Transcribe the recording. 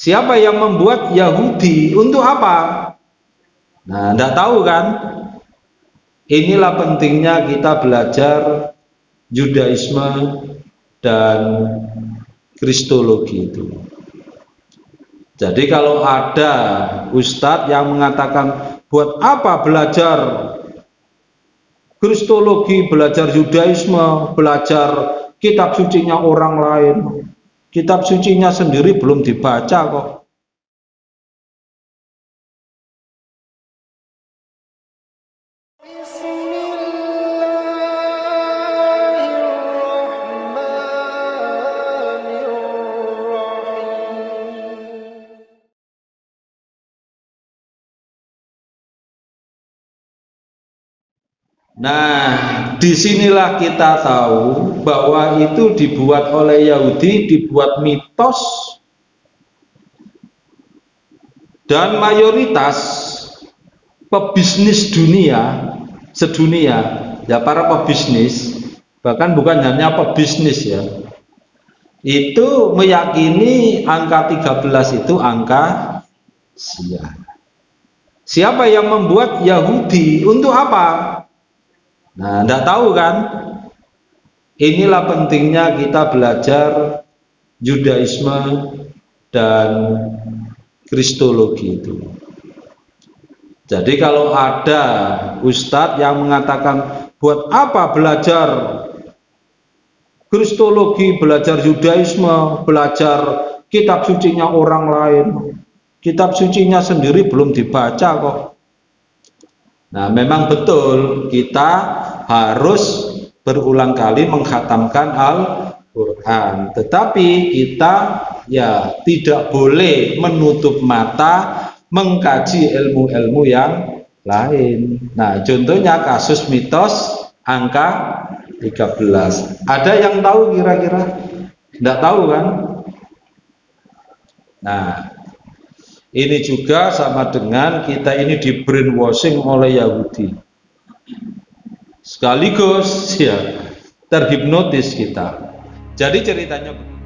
Siapa yang membuat Yahudi? Untuk apa? Nah, tidak tahu kan? Inilah pentingnya kita belajar Yudaisme dan Kristologi itu. Jadi kalau ada ustadz yang mengatakan buat apa belajar Kristologi, belajar Yudaisme, belajar kitab sucinya orang lain, kitab sucinya sendiri belum dibaca kok. Nah, disinilah kita tahu bahwa itu dibuat oleh Yahudi, dibuat mitos, dan mayoritas pebisnis dunia, sedunia, ya para pebisnis, bahkan bukan hanya pebisnis ya, itu meyakini angka 13 itu angka sia. Siapa yang membuat Yahudi? Untuk apa? Nah, tidak tahu kan? Inilah pentingnya kita belajar Yudaisme dan Kristologi itu. Jadi kalau ada ustadz yang mengatakan buat apa belajar Kristologi, belajar Yudaisme, belajar kitab sucinya orang lain, kitab sucinya sendiri belum dibaca kok. Nah, memang betul kita harus berulang kali menghatamkan Al-Quran, tetapi kita ya tidak boleh menutup mata mengkaji ilmu-ilmu yang lain. Nah, contohnya kasus mitos angka 13. Ada yang tahu kira-kira? Tidak tahu kan? Nah, ini juga sama dengan kita ini di brainwashing oleh Yahudi. Sekaligus ya terhipnotis kita. Jadi ceritanya